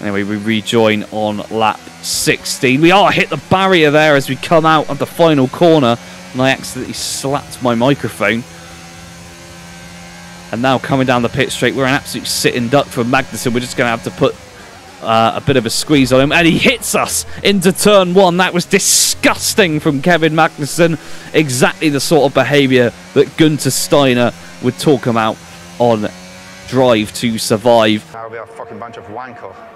Anyway, we rejoin on lap 16. We are hit the barrier there as we come out of the final corner, and I accidentally slapped my microphone. And now coming down the pit straight, we're an absolute sitting duck for Magnussen. We're just going to have to put a bit of a squeeze on him, and he hits us into turn one. That was disgusting from Kevin Magnussen. Exactly the sort of behaviour that Gunter Steiner would talk about on Drive to Survive. That'll be a fucking bunch of wanker.